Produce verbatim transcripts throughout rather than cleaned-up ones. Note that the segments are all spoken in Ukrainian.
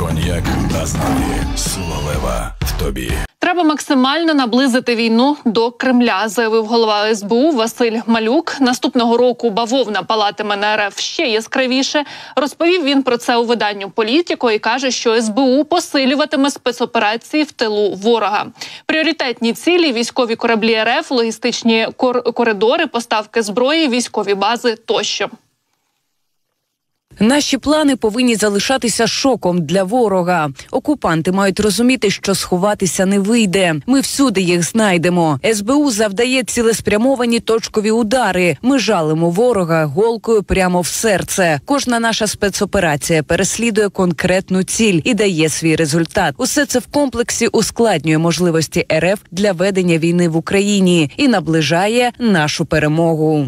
коньяк, а знає Словева в тобі. Треба максимально наблизити війну до Кремля, заявив голова ес бе у Василь Малюк. Наступного року бавовна палатиме на ер еф ще яскравіше. Розповів він про це у виданню «Політико» і каже, що ес бе у посилюватиме спецоперації в тилу ворога. Пріоритетні цілі – військові кораблі ер еф, логістичні кор- коридори, поставки зброї, військові бази тощо. Наші плани повинні залишатися шоком для ворога. Окупанти мають розуміти, що сховатися не вийде. Ми всюди їх знайдемо. ес бе у завдає цілеспрямовані точкові удари. Ми жалимо ворога голкою прямо в серце. Кожна наша спецоперація переслідує конкретну ціль і дає свій результат. Усе це в комплексі ускладнює можливості ер еф для ведення війни в Україні і наближає нашу перемогу.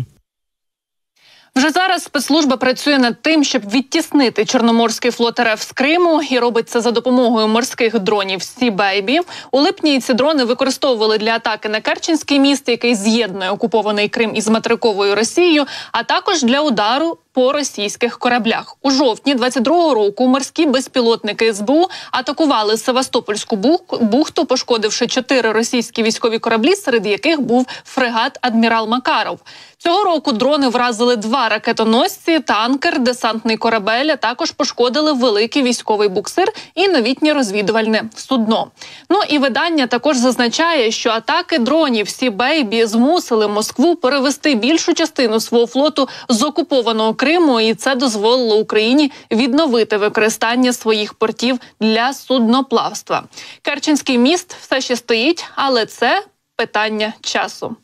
Вже зараз спецслужба працює над тим, щоб відтіснити Чорноморський флот ер еф з Криму, і робить це за допомогою морських дронів Sea Baby. У липні ці дрони використовували для атаки на Керченський міст, який з'єднує окупований Крим із материковою Росією, а також для удару по російських кораблях. У жовтні двадцять другого року морські безпілотники ес бе у атакували Севастопольську бухту, пошкодивши чотири російські військові кораблі, серед яких був фрегат «Адмірал Макаров». Цього року дрони вразили два ракетоносці, танкер, десантний корабель, а також пошкодили великий військовий буксир і новітнє розвідувальне судно. Ну і видання також зазначає, що атаки дронів Sea Baby змусили Москву перевести більшу частину свого флоту з окупованого Криму, і це дозволило Україні відновити використання своїх портів для судноплавства. Керченський міст все ще стоїть, але це питання часу.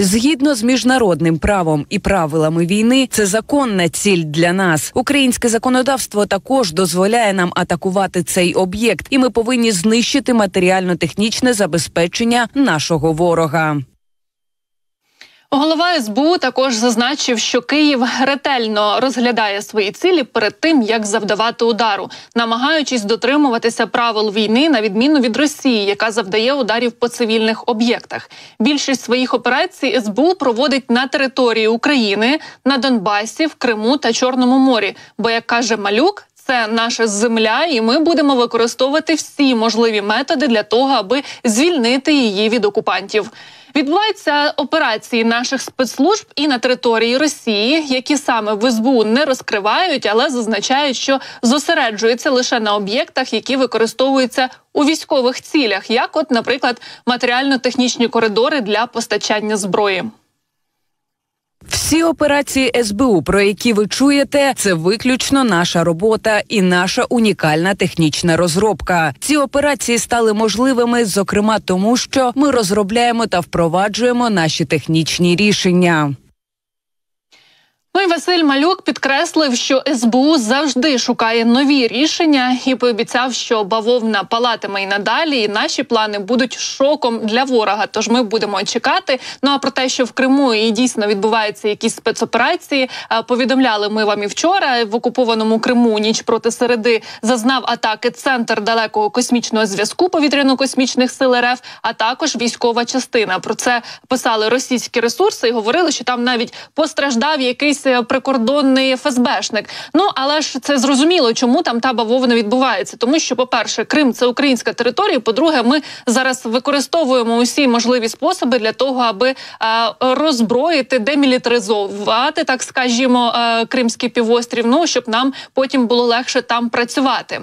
Згідно з міжнародним правом і правилами війни, це законна ціль для нас. Українське законодавство також дозволяє нам атакувати цей об'єкт, і ми повинні знищити матеріально-технічне забезпечення нашого ворога. Голова ес бе у також зазначив, що Київ ретельно розглядає свої цілі перед тим, як завдавати удару, намагаючись дотримуватися правил війни на відміну від Росії, яка завдає ударів по цивільних об'єктах. Більшість своїх операцій ес бе у проводить на території України, на Донбасі, в Криму та Чорному морі, бо, як каже Малюк, це наша земля, і ми будемо використовувати всі можливі методи для того, аби звільнити її від окупантів. Відбуваються операції наших спецслужб і на території Росії, які саме в ес бе у не розкривають, але зазначають, що зосереджуються лише на об'єктах, які використовуються у військових цілях, як от, наприклад, матеріально-технічні коридори для постачання зброї. Всі операції ес бе у, про які ви чуєте, це виключно наша робота і наша унікальна технічна розробка. Ці операції стали можливими, зокрема тому, що ми розробляємо та впроваджуємо наші технічні рішення. Ну і Василь Малюк підкреслив, що ес бе у завжди шукає нові рішення і пообіцяв, що бавовна палатиме і надалі, і наші плани будуть шоком для ворога, тож ми будемо чекати. Ну а про те, що в Криму і дійсно відбуваються якісь спецоперації, повідомляли ми вам і вчора. В окупованому Криму ніч проти середи зазнав атаки Центр далекого космічного зв'язку повітряно-космічних сил ер еф, а також військова частина. Про це писали російські ресурси і говорили, що там навіть постраждав якийсь прикордонний еф ес бешник. Ну, але ж це зрозуміло, чому там та бавовна відбувається. Тому що, по-перше, Крим – це українська територія, по-друге, ми зараз використовуємо усі можливі способи для того, аби е, роззброїти, демілітаризувати, так скажімо, е, Кримський півострів, ну, щоб нам потім було легше там працювати.